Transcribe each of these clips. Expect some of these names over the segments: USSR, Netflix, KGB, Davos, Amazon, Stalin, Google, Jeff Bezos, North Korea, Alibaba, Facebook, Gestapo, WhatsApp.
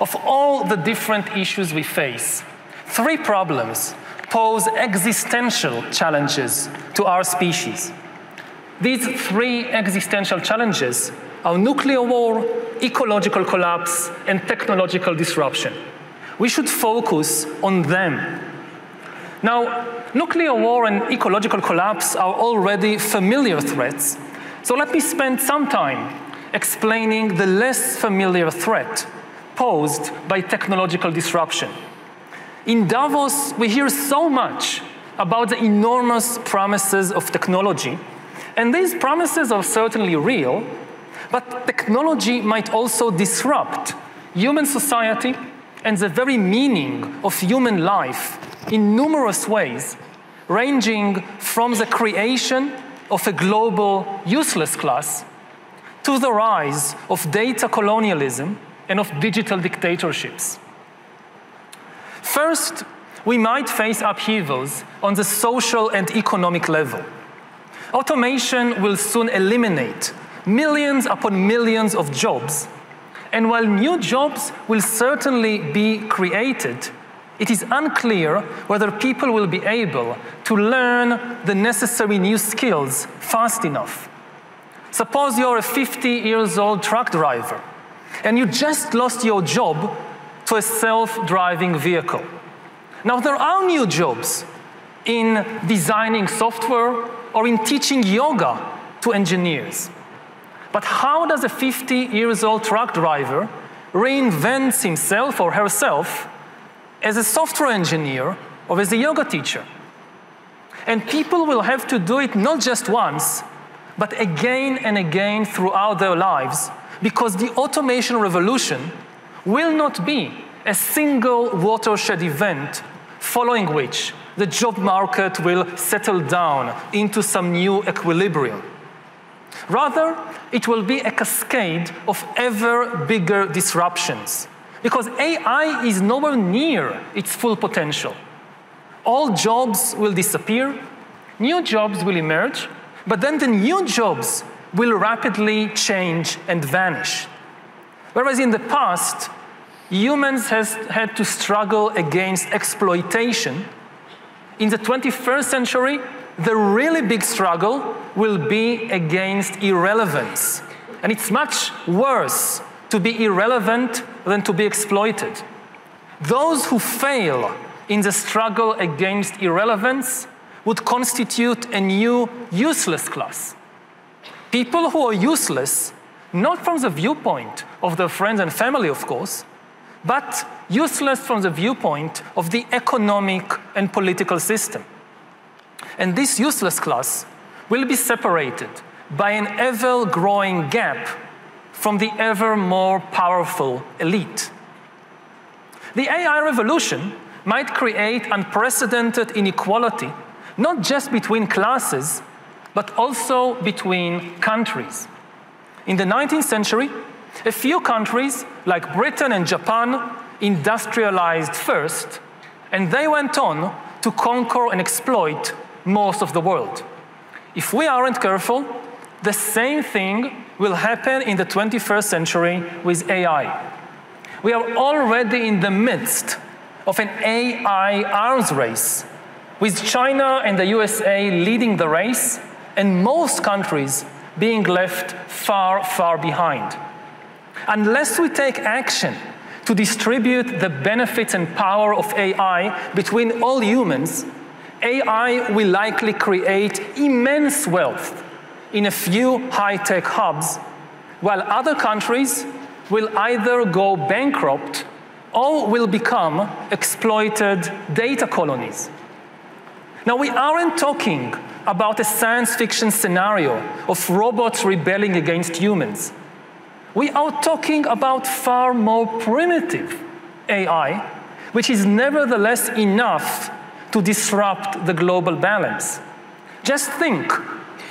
of all the different issues we face, three problems pose existential challenges to our species. These three existential challenges are nuclear war, ecological collapse, and technological disruption. We should focus on them. Now, nuclear war and ecological collapse are already familiar threats, so let me spend some time explaining the less familiar threat posed by technological disruption. In Davos, we hear so much about the enormous promises of technology, and these promises are certainly real, but technology might also disrupt human society and the very meaning of human life in numerous ways, ranging from the creation of a global useless class to the rise of data colonialism and of digital dictatorships. First, we might face upheavals on the social and economic level. Automation will soon eliminate millions upon millions of jobs, and while new jobs will certainly be created, it is unclear whether people will be able to learn the necessary new skills fast enough. Suppose you're a 50-year-old truck driver, and you just lost your job to a self-driving vehicle. Now, there are new jobs in designing software or in teaching yoga to engineers. But how does a 50-year-old truck driver reinvent himself or herself as a software engineer or as a yoga teacher? And people will have to do it not just once, but again and again throughout their lives, because the automation revolution will not be a single watershed event following which the job market will settle down into some new equilibrium. Rather, it will be a cascade of ever bigger disruptions, because AI is nowhere near its full potential. All jobs will disappear, new jobs will emerge, but then the new jobs will rapidly change and vanish. Whereas in the past, humans had to struggle against exploitation, in the 21st century, the really big struggle will be against irrelevance. And it's much worse to be irrelevant than to be exploited. Those who fail in the struggle against irrelevance would constitute a new useless class. People who are useless, not from the viewpoint of their friends and family, of course, but useless from the viewpoint of the economic and political system. And this useless class will be separated by an ever-growing gap from the ever more powerful elite. The AI revolution might create unprecedented inequality, not just between classes, but also between countries. In the 19th century, a few countries, like Britain and Japan, industrialized first, and they went on to conquer and exploit most of the world. If we aren't careful, the same thing will happen in the 21st century with AI. We are already in the midst of an AI arms race, with China and the USA leading the race, and most countries being left far, far behind. Unless we take action to distribute the benefits and power of AI between all humans, AI will likely create immense wealth in a few high-tech hubs, while other countries will either go bankrupt or will become exploited data colonies. Now, we aren't talking about a science fiction scenario of robots rebelling against humans. We are talking about far more primitive AI, which is nevertheless enough to disrupt the global balance. Just think,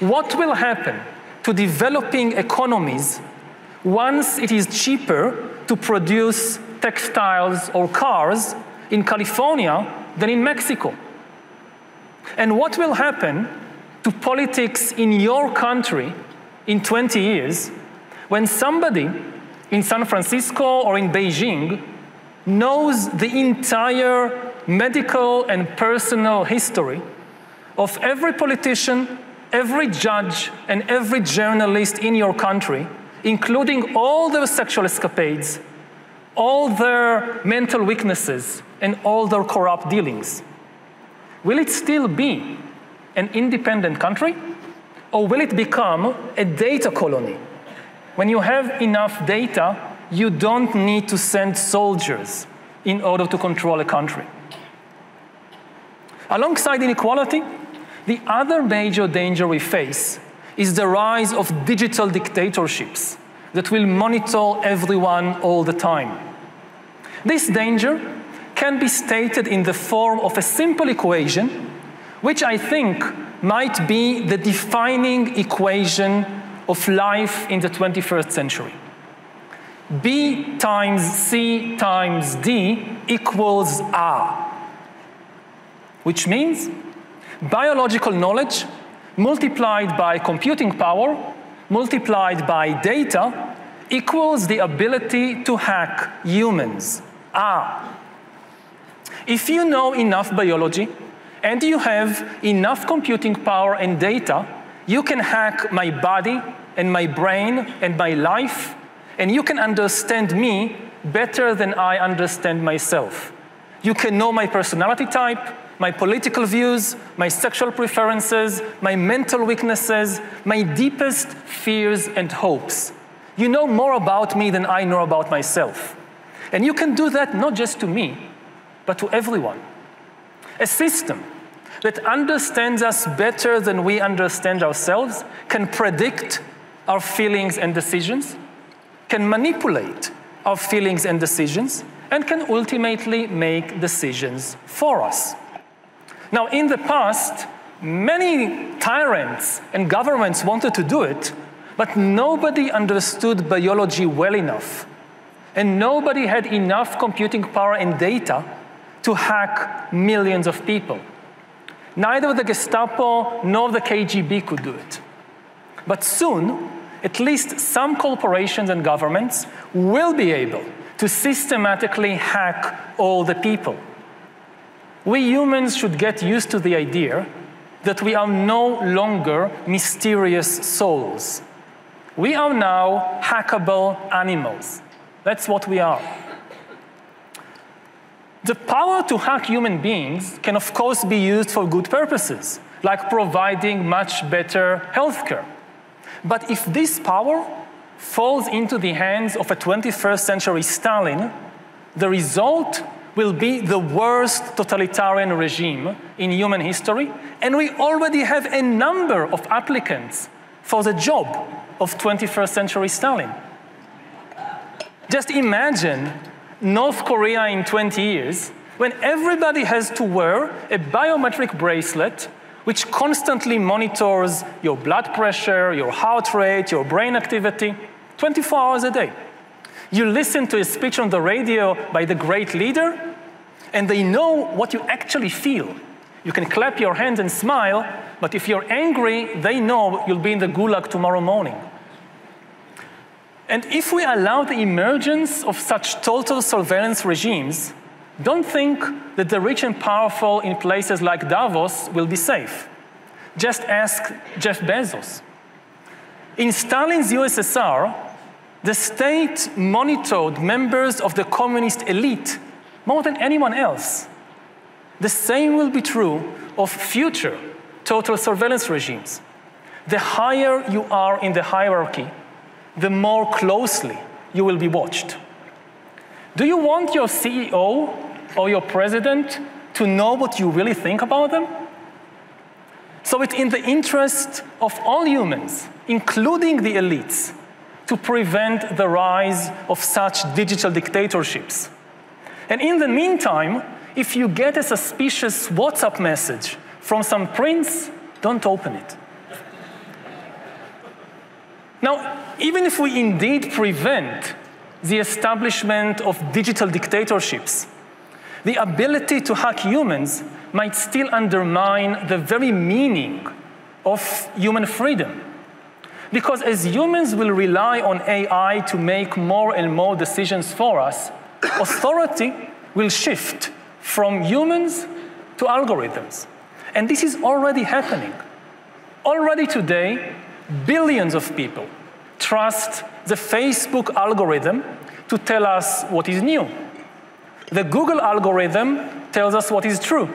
what will happen to developing economies once it is cheaper to produce textiles or cars in California than in Mexico? And what will happen to politics in your country in 20 years when somebody in San Francisco or in Beijing knows the entire medical and personal history of every politician, every judge, and every journalist in your country, including all their sexual escapades, all their mental weaknesses, and all their corrupt dealings. Will it still be an independent country? Or will it become a data colony? When you have enough data, you don't need to send soldiers in order to control a country. Alongside inequality, the other major danger we face is the rise of digital dictatorships that will monitor everyone all the time. This danger can be stated in the form of a simple equation, which I think might be the defining equation of life in the 21st century. B times C times D equals R, which means biological knowledge multiplied by computing power multiplied by data equals the ability to hack humans, R. If you know enough biology and you have enough computing power and data, you can hack my body and my brain and my life, and you can understand me better than I understand myself. You can know my personality type, my political views, my sexual preferences, my mental weaknesses, my deepest fears and hopes. You know more about me than I know about myself. And you can do that not just to me, but to everyone. A system that understands us better than we understand ourselves can predict our feelings and decisions, can manipulate our feelings and decisions, and can ultimately make decisions for us. Now, in the past, many tyrants and governments wanted to do it, but nobody understood biology well enough, and nobody had enough computing power and data to hack millions of people. Neither the Gestapo nor the KGB could do it. But soon, at least some corporations and governments will be able to systematically hack all the people. We humans should get used to the idea that we are no longer mysterious souls. We are now hackable animals. That's what we are. The power to hack human beings can, of course, be used for good purposes, like providing much better healthcare. But if this power falls into the hands of a 21st century Stalin, the result will be the worst totalitarian regime in human history, and we already have a number of applicants for the job of 21st century Stalin. Just imagine North Korea in 20 years, when everybody has to wear a biometric bracelet which constantly monitors your blood pressure, your heart rate, your brain activity, 24 hours a day. You listen to a speech on the radio by the great leader, and they know what you actually feel. You can clap your hands and smile, but if you're angry, they know you'll be in the gulag tomorrow morning. And if we allow the emergence of such total surveillance regimes, don't think that the rich and powerful in places like Davos will be safe. Just ask Jeff Bezos. In Stalin's USSR, the state monitored members of the communist elite more than anyone else. The same will be true of future total surveillance regimes. The higher you are in the hierarchy, the more closely you will be watched. Do you want your CEO or your president to know what you really think about them? So it's in the interest of all humans, including the elites, to prevent the rise of such digital dictatorships. And in the meantime, if you get a suspicious WhatsApp message from some prince, don't open it. Now, even if we indeed prevent the establishment of digital dictatorships, the ability to hack humans might still undermine the very meaning of human freedom. Because as humans will rely on AI to make more and more decisions for us, authority will shift from humans to algorithms. And this is already happening. Already today, billions of people trust the Facebook algorithm to tell us what is new. The Google algorithm tells us what is true.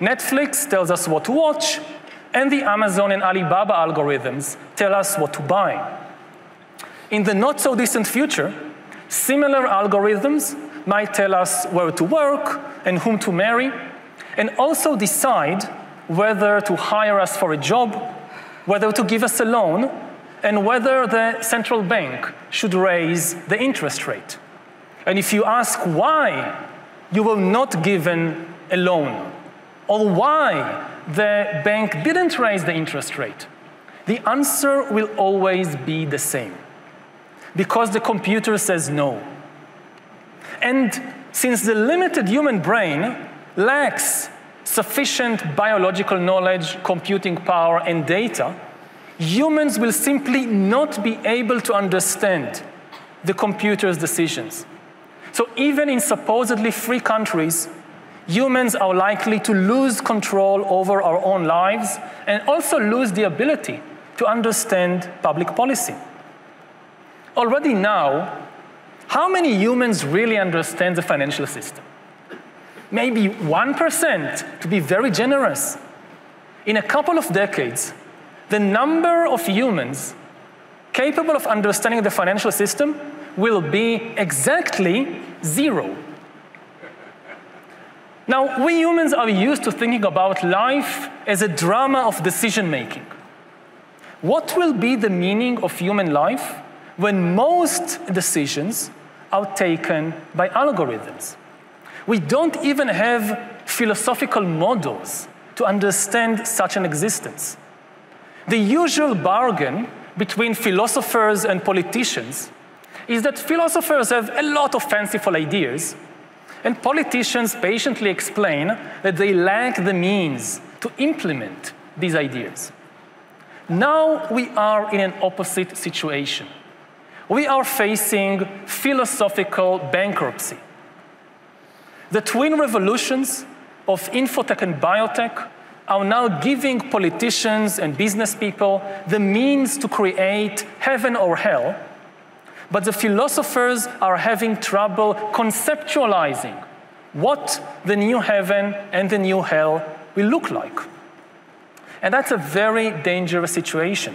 Netflix tells us what to watch. And the Amazon and Alibaba algorithms tell us what to buy. In the not-so-distant future, similar algorithms might tell us where to work and whom to marry, and also decide whether to hire us for a job, whether to give us a loan, and whether the central bank should raise the interest rate. And if you ask why you were not given a loan, or why the bank didn't raise the interest rate, the answer will always be the same. Because the computer says no. And since the limited human brain lacks sufficient biological knowledge, computing power, and data, humans will simply not be able to understand the computer's decisions. So even in supposedly free countries, humans are likely to lose control over our own lives and also lose the ability to understand public policy. Already now, how many humans really understand the financial system? Maybe 1%, to be very generous. In a couple of decades, the number of humans capable of understanding the financial system will be exactly zero. Now, we humans are used to thinking about life as a drama of decision-making. What will be the meaning of human life when most decisions are taken by algorithms? We don't even have philosophical models to understand such an existence. The usual bargain between philosophers and politicians is that philosophers have a lot of fanciful ideas, and politicians patiently explain that they lack the means to implement these ideas. Now we are in an opposite situation. We are facing philosophical bankruptcy. The twin revolutions of infotech and biotech are now giving politicians and business people the means to create heaven or hell, but the philosophers are having trouble conceptualizing what the new heaven and the new hell will look like. And that's a very dangerous situation.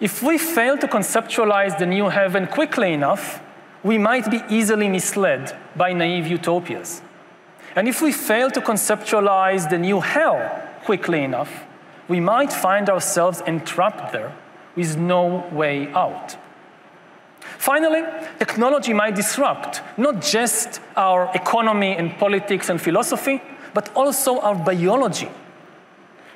If we fail to conceptualize the new heaven quickly enough, we might be easily misled by naive utopias. And if we fail to conceptualize the new hell quickly enough, we might find ourselves entrapped there with no way out. Finally, technology might disrupt not just our economy and politics and philosophy, but also our biology.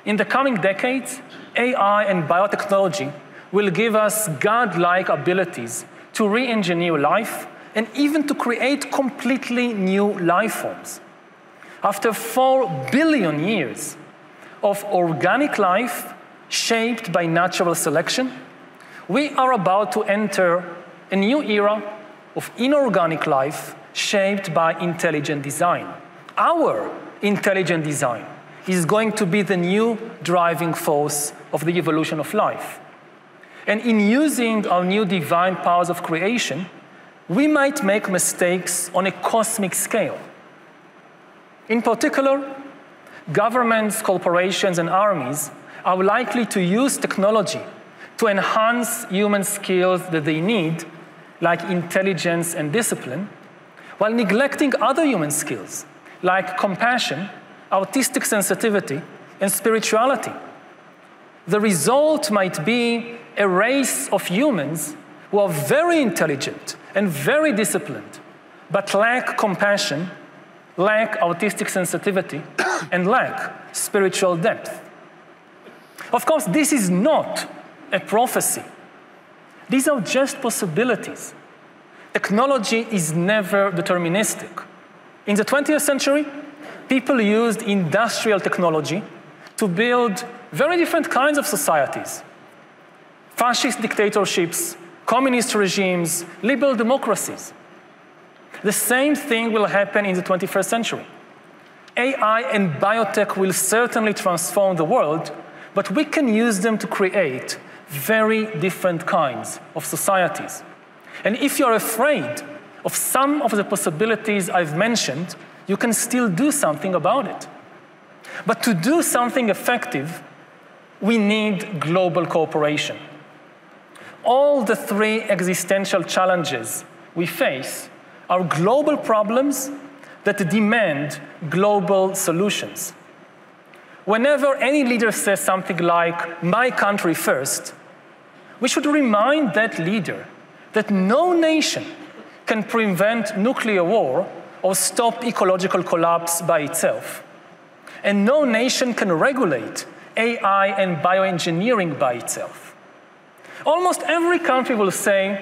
In the coming decades, AI and biotechnology will give us godlike abilities to re-engineer life and even to create completely new life forms. After 4 billion years of organic life shaped by natural selection, we are about to enter a new era of inorganic life shaped by intelligent design. Our intelligent design is going to be the new driving force of the evolution of life. And in using our new divine powers of creation, we might make mistakes on a cosmic scale. In particular, governments, corporations, and armies are likely to use technology to enhance human skills that they need, like intelligence and discipline, while neglecting other human skills, like compassion, artistic sensitivity, and spirituality. The result might be a race of humans who are very intelligent and very disciplined, but lack compassion, lack artistic sensitivity, and lack spiritual depth. Of course, this is not a prophecy. These are just possibilities. Technology is never deterministic. In the 20th century, people used industrial technology to build very different kinds of societies. fascist dictatorships, communist regimes, liberal democracies. The same thing will happen in the 21st century. AI and biotech will certainly transform the world, but we can use them to create very different kinds of societies. And if you're afraid of some of the possibilities I've mentioned, you can still do something about it. But to do something effective, we need global cooperation. All the three existential challenges we face are global problems that demand global solutions. Whenever any leader says something like, "my country first," we should remind that leader that no nation can prevent nuclear war or stop ecological collapse by itself. And no nation can regulate AI and bioengineering by itself. Almost every country will say,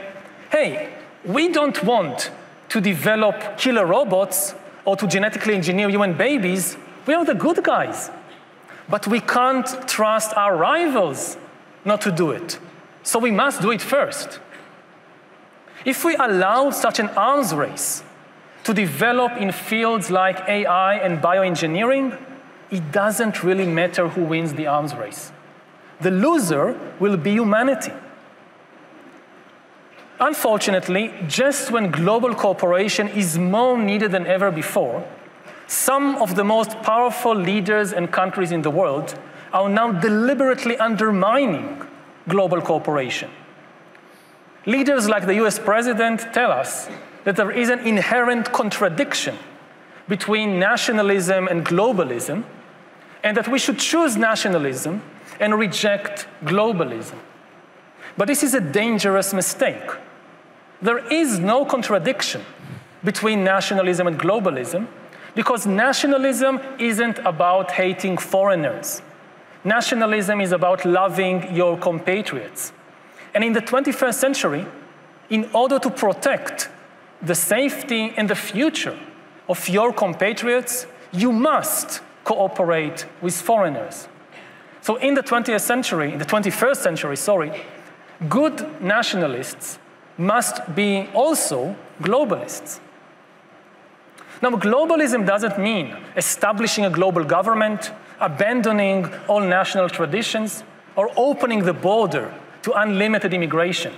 hey, we don't want to develop killer robots or to genetically engineer human babies. We are the good guys. But we can't trust our rivals not to do it. So we must do it first. If we allow such an arms race to develop in fields like AI and bioengineering, it doesn't really matter who wins the arms race. The loser will be humanity. Unfortunately, just when global cooperation is more needed than ever before, some of the most powerful leaders and countries in the world are now deliberately undermining global cooperation. Leaders like the US president tell us that there is an inherent contradiction between nationalism and globalism, and that we should choose nationalism and reject globalism. But this is a dangerous mistake. There is no contradiction between nationalism and globalism, because nationalism isn't about hating foreigners. Nationalism is about loving your compatriots. And in the 21st century, in order to protect the safety and the future of your compatriots, you must cooperate with foreigners. So in the 21st century, good nationalists must be also globalists. Now, globalism doesn't mean establishing a global government, abandoning all national traditions, or opening the border to unlimited immigration.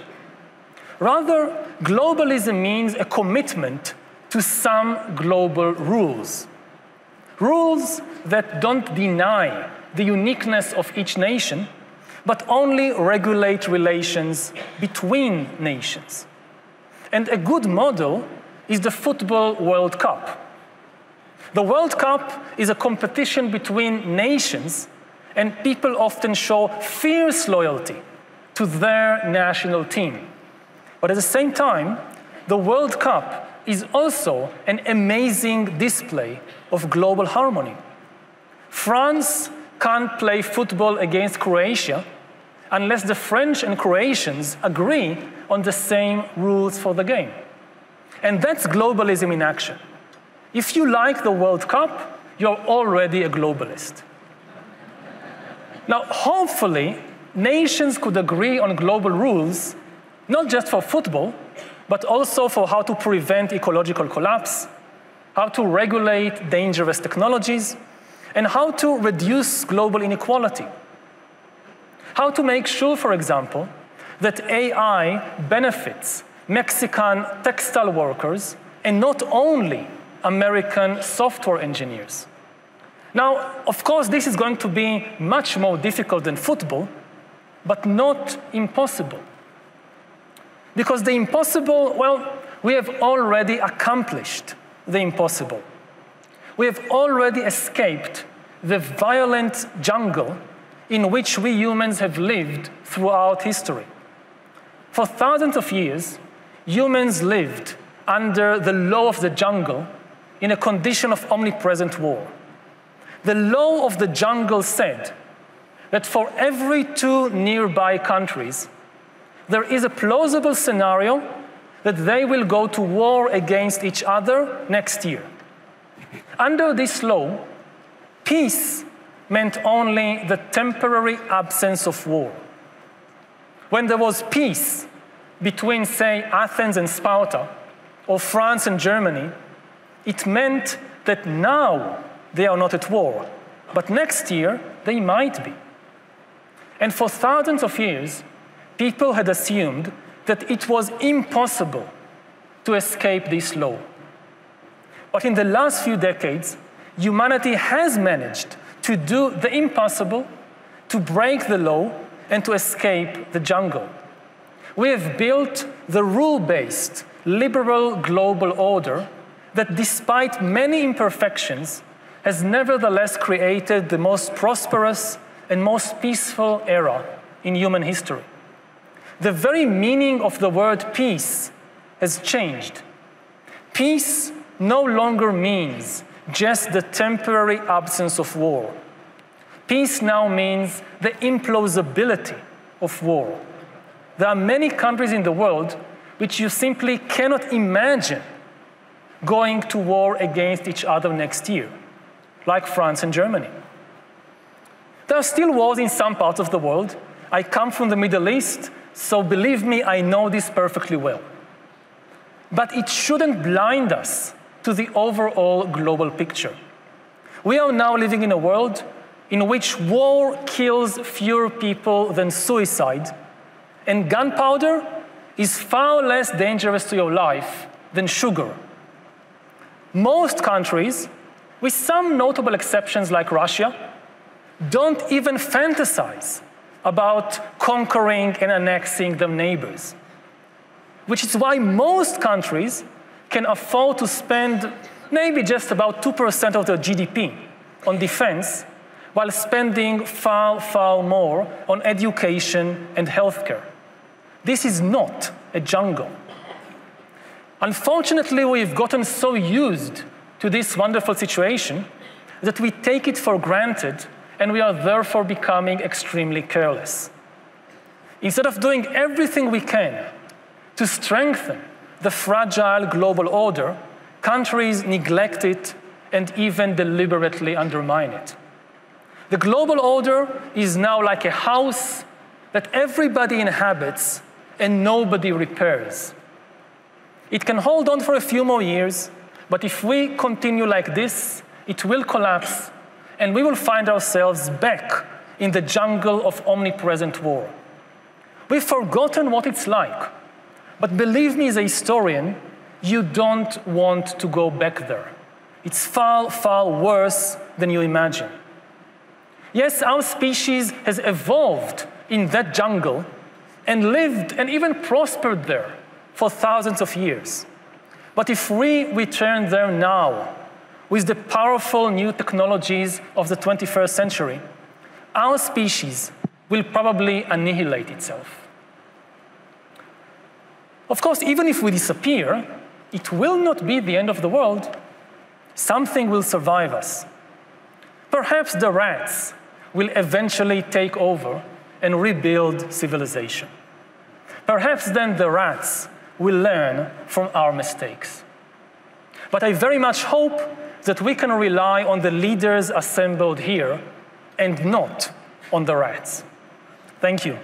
Rather, globalism means a commitment to some global rules. Rules that don't deny the uniqueness of each nation, but only regulate relations between nations. And a good model is the Football World Cup. The World Cup is a competition between nations, and people often show fierce loyalty to their national team. But at the same time, the World Cup is also an amazing display of global harmony. France can't play football against Croatia unless the French and Croatians agree on the same rules for the game. And that's globalism in action. If you like the World Cup, you're already a globalist. Now, hopefully, nations could agree on global rules, not just for football, but also for how to prevent ecological collapse, how to regulate dangerous technologies, and how to reduce global inequality. How to make sure, for example, that AI benefits Mexican textile workers and not only American software engineers. Now, of course, this is going to be much more difficult than football, but not impossible. Because the impossible, well, we have already accomplished the impossible. We have already escaped the violent jungle in which we humans have lived throughout history. For thousands of years, humans lived under the law of the jungle in a condition of omnipresent war. The law of the jungle said that for every two nearby countries, there is a plausible scenario that they will go to war against each other next year. Under this law, peace meant only the temporary absence of war. when there was peace between, say, Athens and Sparta, or France and Germany, it meant that now they are not at war, but next year they might be. And for thousands of years, people had assumed that it was impossible to escape this law. But in the last few decades, humanity has managed to do the impossible, to break the law, and to escape the jungle. We have built the rule-based, liberal global order that, despite many imperfections, has nevertheless created the most prosperous and most peaceful era in human history. The very meaning of the word peace has changed. Peace no longer means just the temporary absence of war. Peace now means the implausibility of war. There are many countries in the world which you simply cannot imagine going to war against each other next year, like France and Germany. There are still wars in some parts of the world. I come from the Middle East, so believe me, I know this perfectly well. But it shouldn't blind us to the overall global picture. We are now living in a world in which war kills fewer people than suicide, and gunpowder is far less dangerous to your life than sugar. Most countries, with some notable exceptions like Russia, don't even fantasize about conquering and annexing their neighbors, which is why most countries can afford to spend maybe just about 2% of their GDP on defense, while spending far, far more on education and healthcare. This is not a jungle. Unfortunately, we've gotten so used to this wonderful situation that we take it for granted, and we are therefore becoming extremely careless. Instead of doing everything we can to strengthen the fragile global order, countries neglect it and even deliberately undermine it. The global order is now like a house that everybody inhabits and nobody repairs. It can hold on for a few more years, but if we continue like this, it will collapse, and we will find ourselves back in the jungle of omnipresent war. We've forgotten what it's like, but believe me, as a historian, you don't want to go back there. It's far, far worse than you imagine. Yes, our species has evolved in that jungle and lived and even prospered there for thousands of years. But if we return there now with the powerful new technologies of the 21st century, our species will probably annihilate itself. Of course, even if we disappear, it will not be the end of the world. Something will survive us. Perhaps the rats will eventually take over and rebuild civilization. Perhaps then the rats will learn from our mistakes. But I very much hope that we can rely on the leaders assembled here and not on the rats. Thank you.